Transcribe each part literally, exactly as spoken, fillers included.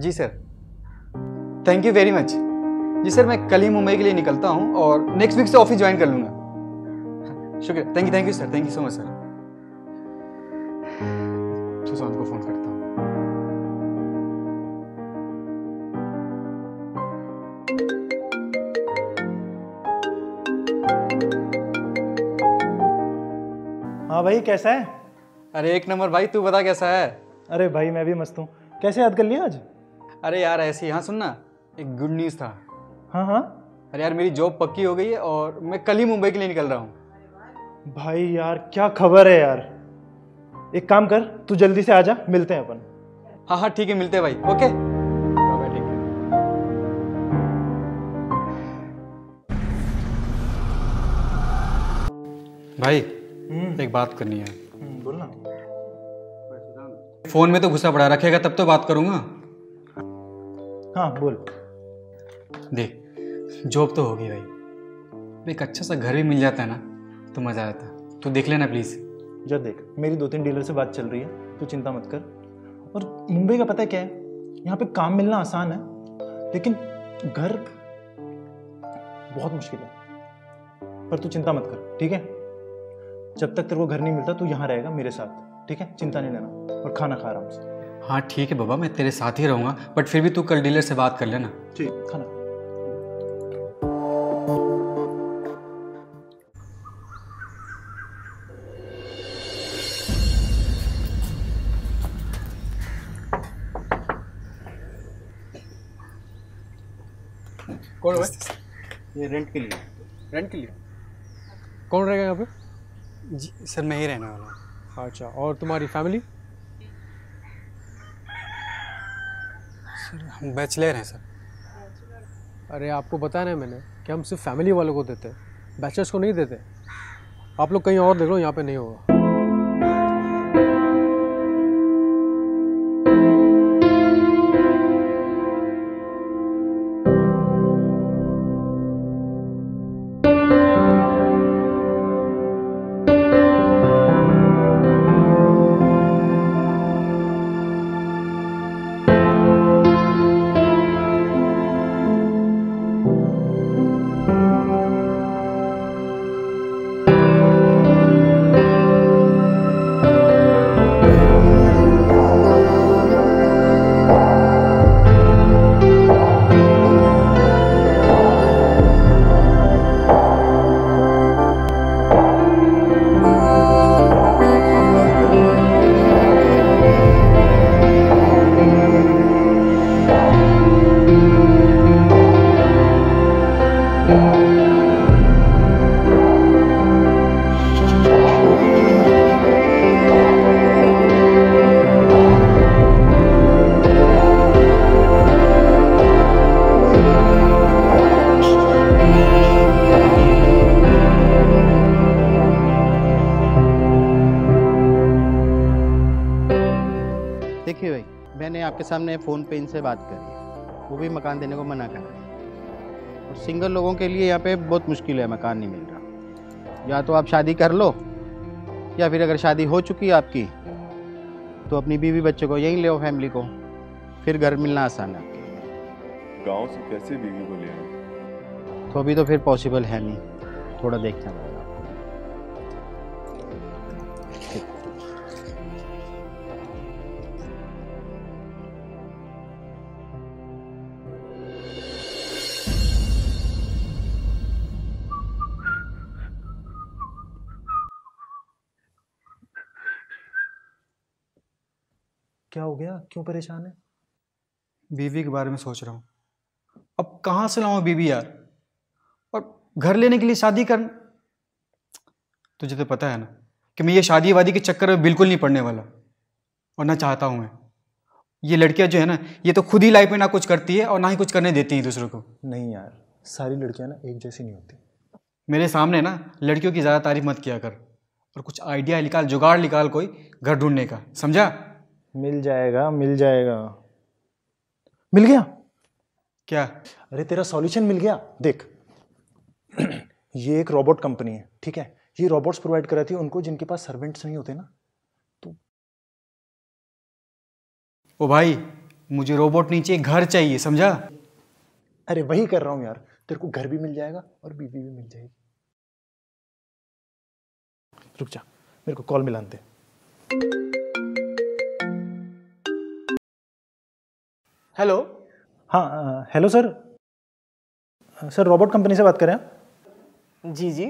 Ji sir, thank you very much. जी sir, मैं कल ही मुंबई के लिए निकलता हूँ और नेक्स्ट वीक से ऑफिस ज्वाइन कर लूँगा। शुक्रिया, thank you thank you sir, thank you so much sir. Sushant को फोन करता हूँ। हाँ भाई, कैसा है? अरे एक नंबर भाई, तू बता कैसा है? अरे भाई मैं भी मस्त हूँ। कैसे याद कर लिया आज? अरे यार ऐसे ही। हाँ सुन ना, एक गुड न्यूज़ था। हाँ हाँ। अरे यार मेरी जॉब पक्की हो गई है और मैं कल ही मुंबई के लिए निकल रहा हूँ। भाई यार क्या खबर है यार। एक काम कर, तू जल्दी से आजा, मिलते हैं अपन। हाँ हाँ ठीक है, मिलते हैं भाई। ओके ठीक है भाई। एक बात करनी है। बोलना। फोन में तो घुसा पड़ा रखेगा तब तो बात करूंगा। हाँ बोल। देख जॉब तो होगी भाई, एक अच्छा सा घर भी मिल जाता है ना तो मजा आता। तू देख लेना प्लीज। जा देख, मेरी दो तीन डीलर से बात चल रही है, तू चिंता मत कर। और मुंबई का पता है क्या है, यहाँ पे काम मिलना आसान है लेकिन घर बहुत मुश्किल है। पर तू चिंता मत कर ठीक है, जब तक तेरे को घर नहीं मिलता तू यहाँ रहेगा मेरे साथ, ठीक है? चिंता नहीं लेना, और खाना खा आराम से। हाँ ठीक है बाबा, मैं तेरे साथ ही रहूँगा, बट फिर भी तू कल डीलर से बात कर लेना। ठीक, खाना। कौन है? ये रेंट के लिए। रेंट के लिए कौन रहेगा यहाँ पे? जी सर मैं ही रहने वाला हूँ। अच्छा, और तुम्हारी फैमिली? सर हम बैचलर हैं सर। अरे आपको बताया ना मैंने कि हम सिर्फ फैमिली वालों को देते हैं, बैचलर्स को नहीं देते। आप लोग कहीं और देख लो, यहाँ पे नहीं होगा। आपके सामने फ़ोन पे इनसे बात करी, वो भी मकान देने को मना कर रहे हैं। और सिंगल लोगों के लिए यहाँ पे बहुत मुश्किल है, मकान नहीं मिल रहा। या तो आप शादी कर लो, या फिर अगर शादी हो चुकी है आपकी तो अपनी बीवी बच्चे को यहीं ले आओ, फैमिली को, फिर घर मिलना आसान है आपके लिए। गाँव से कैसे बीवी को ले आए? तो अभी तो फिर पॉसिबल है नहीं, थोड़ा देखना पड़ेगा। क्या हो गया, क्यों परेशान है? बीवी के बारे में सोच रहा हूँ। अब कहाँ से लाऊं बीवी यार, और घर लेने के लिए शादी कर। तुझे तो पता है ना कि मैं ये शादी वादी के चक्कर में बिल्कुल नहीं पड़ने वाला, और ना चाहता हूँ मैं। ये लड़कियाँ जो है ना, ये तो खुद ही लाइफ में ना कुछ करती है और ना ही कुछ करने देती हैं दूसरों को। नहीं यार, सारी लड़कियाँ ना एक जैसी नहीं होती। मेरे सामने ना लड़कियों की ज़्यादा तारीफ मत किया कर, और कुछ आइडिया निकाल, जुगाड़ निकाल कोई घर ढूंढने का, समझा? मिल जाएगा मिल जाएगा। मिल गया क्या? अरे तेरा सॉल्यूशन मिल गया। देख ये एक रोबोट कंपनी है ठीक है, ये रोबोट्स प्रोवाइड कराती है उनको जिनके पास सर्वेंट्स नहीं होते ना। तो ओ भाई मुझे रोबोट नहीं चाहिए, घर चाहिए, समझा? अरे वही कर रहा हूँ यार, तेरे को घर भी मिल जाएगा और बीवी भी मिल जाएगी। रुक जा, मेरे को कॉल मिलान दे। हेलो। हाँ hello sir, sir robot company से बात कर रहे हैं? जी जी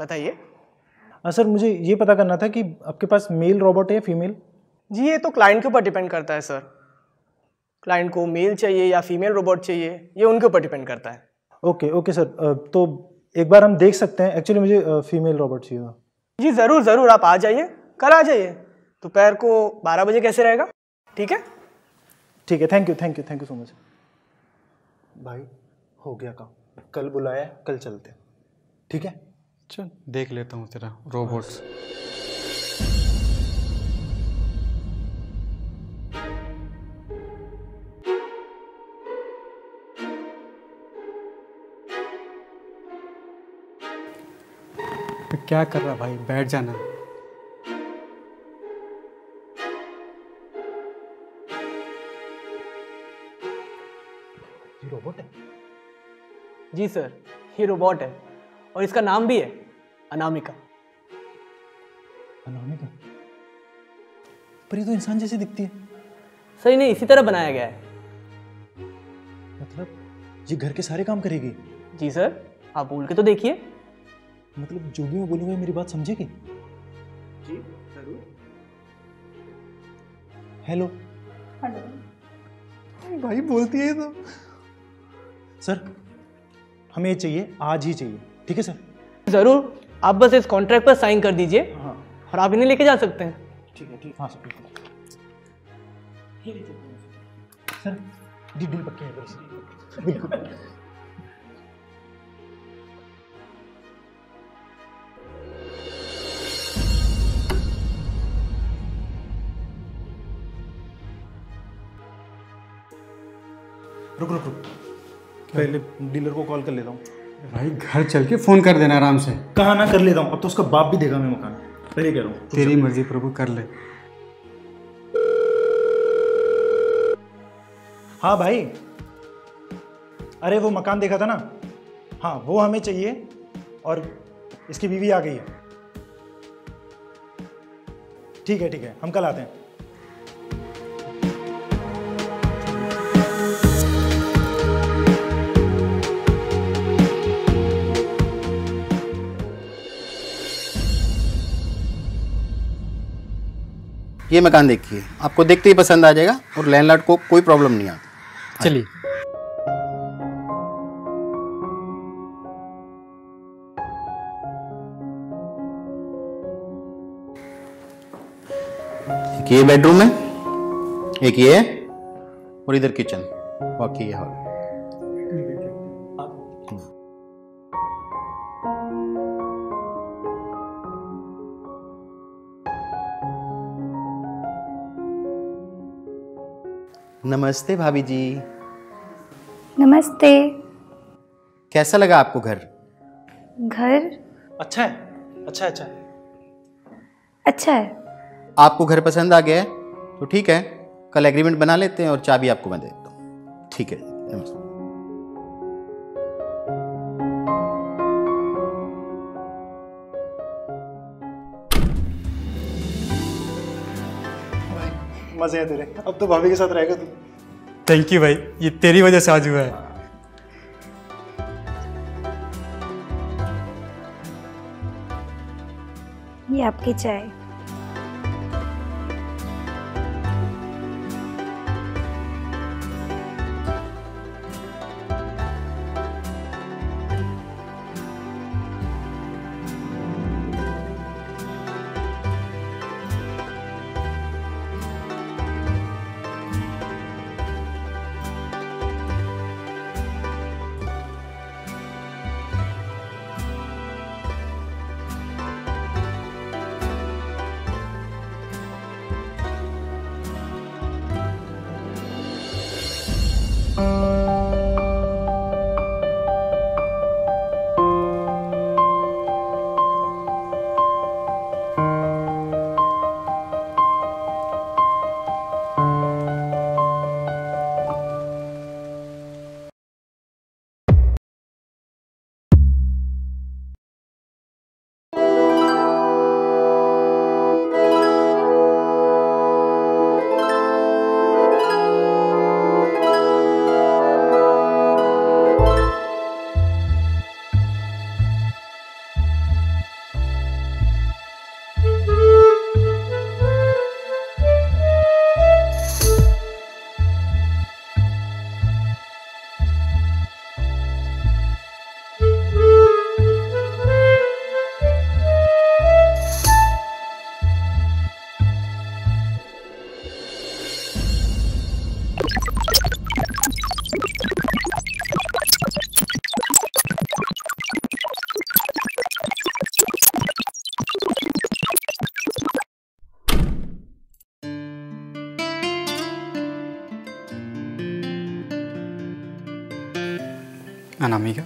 बताइए। सर मुझे ये पता करना था कि आपके पास मेल रोबोट है या फीमेल? जी ये तो क्लाइंट के ऊपर डिपेंड करता है सर, क्लाइंट को मेल चाहिए या फीमेल रोबोट चाहिए ये उनके ऊपर डिपेंड करता है। ओके ओके सर, तो एक बार हम देख सकते हैं? एक्चुअली मुझे फीमेल रोबोट चाहिए। जी ज़रूर ज़रूर, आप आ जाइए, कल आ जाइए। दोपहर को बारह बजे कैसे रहेगा? ठीक है ठीक है, thank you thank you thank you so much. भाई हो गया काम, कल बुलाया, कल चलते हैं, ठीक है? चल देख लेता हूँ तेरा रोबोट्स। क्या कर रहा भाई, बैठ जाना। ये रोबोट है? जी सर ये रोबोट है और इसका नाम भी है अनामिका। अनामिका? पर ये तो इंसान जैसी दिखती है। सर इन्हें इसी तरह बनाया गया है। मतलब ये घर के सारे काम करेगी? जी सर, आप बोल के तो देखिए। मतलब जो भी मैं बोलूंगा मेरी बात समझेगी? जी जरूर। हेलो। हेलो भाई बोलती है तो। सर हमें ये चाहिए, आज ही चाहिए, ठीक है सर? जरूर, आप बस इस कॉन्ट्रैक्ट पर साइन कर दीजिए। हाँ और आप इन्हें लेके जा सकते हैं। ठीक है ठीक है। हाँ सर ठीक है सर, डील पक्की है बिल्कुल। रुक रुक रुक, पहले डीलर को कॉल कर लेता हूँ। भाई घर चल के फ़ोन कर देना आराम से। कहाँ ना कर लेता हूँ, अब तो उसका बाप भी देगा मैं मकान, पहले कह रहा हूँ। तेरी मर्जी प्रभु, कर ले। हाँ भाई, अरे वो मकान देखा था ना, हाँ वो हमें चाहिए और इसकी बीवी आ गई है। ठीक है ठीक है, हम कल आते हैं। ये मकान देखिए, आपको देखते ही पसंद आ जाएगा और लैंडलॉर्ड को कोई प्रॉब्लम नहीं आती। चलिए एक ये बेडरूम है, एक ये है और इधर किचन, बाकी ये हॉल। नमस्ते भाभी जी। नमस्ते। कैसा लगा आपको घर? घर अच्छा है, अच्छा अच्छा अच्छा है। आपको घर पसंद आ गया है तो ठीक है, कल एग्रीमेंट बना लेते हैं और चाबी आपको मैं दे देता हूँ। ठीक है नमस्ते। मजे हैं तेरे, अब तो भाभी के साथ रहेगा तू। थैंक यू भाई, ये तेरी वजह से आज हुआ है। ये आपकी चाय। अनामिका,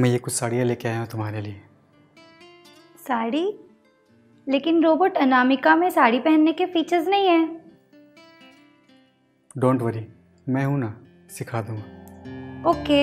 मैं ये कुछ साड़ियाँ लेके आया हूँ तुम्हारे लिए। साड़ी? लेकिन रोबोट अनामिका में साड़ी पहनने के फीचर्स नहीं है। डोंट वरी, मैं हूँ ना, सिखा दूँगा। ओके।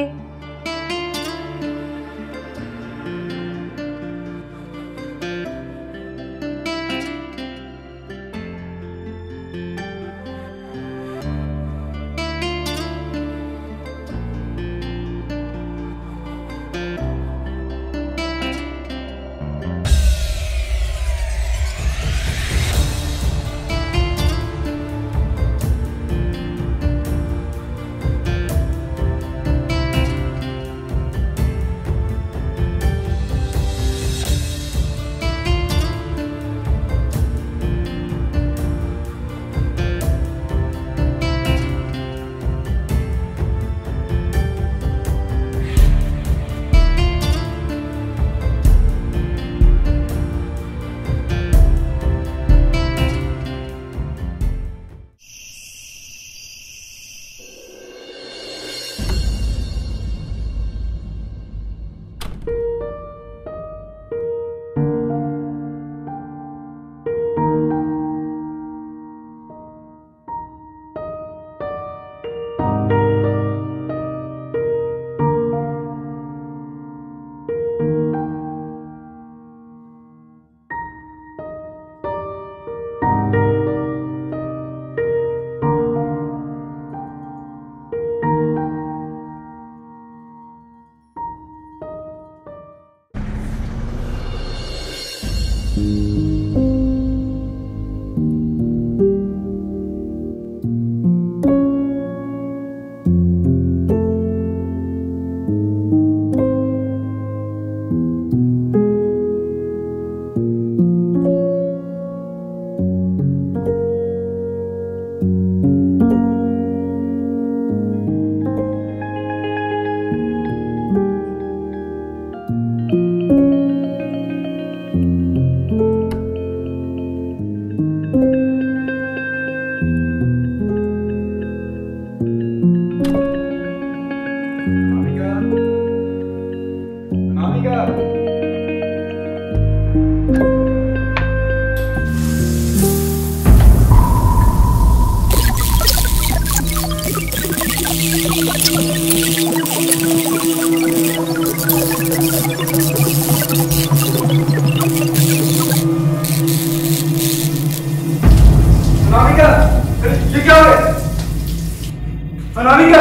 अनामिका,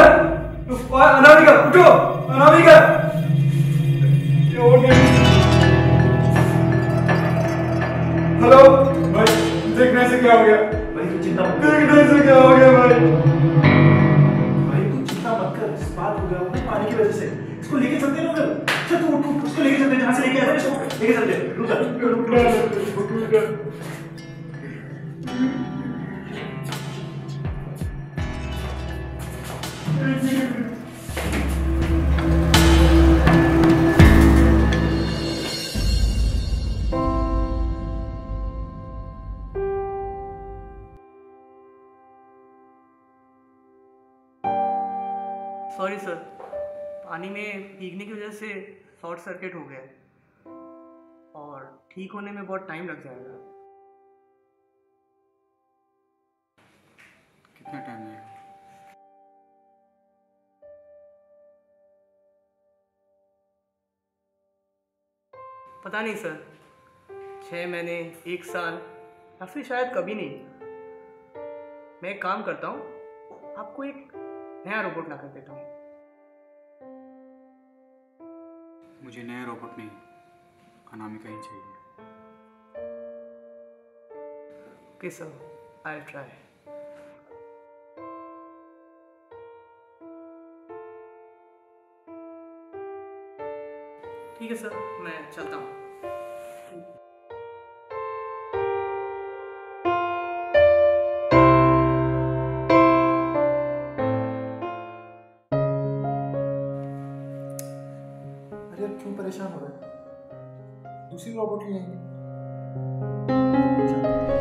अनामिका उठो, अनामिका। हेलो भाई, देखने से क्या हो गया भाई? तू चिंता देखने से क्या हो गया भाई? भाई तू चिंता मत कर, इस बात हो गया पानी की वजह से। इसको लेके चलते हैं लोग, चल तू उठ, उसको लेके चलते हैं जहाँ से लेके आया था, लेके चलते हैं। रुक जा, रुक जा, रुक जा। सॉरी सर, पानी में भीगने की वजह से शॉर्ट सर्किट हो गया और ठीक होने में बहुत टाइम लग जाएगा। कितना टाइम लगेगा? पता नहीं सर, छः महीने, एक साल या फिर शायद कभी नहीं। मैं एक काम करता हूँ, आपको एक नया रोबोट ला कर देता हूँ। मुझे नया रोबोट नहीं, अनामिका ही चाहिए। Okay sir, I try. ठीक है सर, मैं चलता हूँ। अरे क्यों परेशान हो रहा है, दूसरी रोबोट ले आएंगे।